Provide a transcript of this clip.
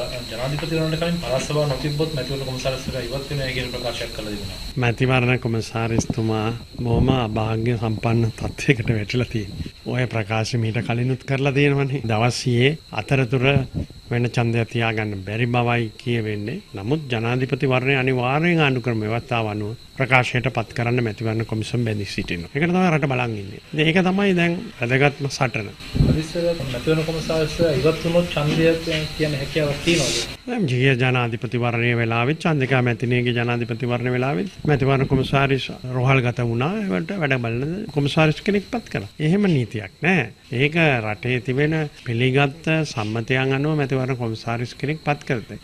जनाधिपतिकालीन ಪುರಸಭಾ नतिब्बत मैत्री कुमसारस्य 50ನೇ प्रकाश कलदीना मैत्रीमारना कुमसारिस्तुमा බොහොම භාග්‍ය සම්පන්න තත්වයකට වැටිලා තියෙනවා. ඔය ප්‍රකාශ මීට කලිනුත් කරලා තියෙනවනේ. දවසියේ අතරතුර වෙන ඡන්දය තියාගන්න බැරි බවයි කියවෙන්නේ. නමුත් ජනාධිපතිවරණය අනිවාර්යෙන් ආණ්ඩුක්‍රම ව්‍යවස්ථාව අනුව ප්‍රකාශයටපත් කරන්න මැතිවරණ කොමිසම් බැඳී සිටිනවා. ඒකට තමයි රට බලන් ඉන්නේ. ඒක තමයි දැන් වැදගත්ම සටන. අදිස්සරත් මැතිවරණ කොමසාරිස්ව ඉවත් වුණොත් ඡන්දය කියන හැකියාවක් තියෙනවද? දැන් ජීය ජනාධිපතිවරණයේ වෙලාවෙත් චන්දිකා මැතිණියගේ ජනාධිපතිවරණ වෙලාවෙත් මැතිවරණ කොමසාරිස් රෝහල්ගත වුණා. ඒකට වැඩ බලන කොමසාරිස් කෙනෙක්පත් කළා. එහෙම නීතියක් නෑ. ඒක රටේ තිබෙන පිළිගත් සම්මතයන් අනුව මැතිවරණ කොමසාරිස් කෙනෙක්පත් කරතේ.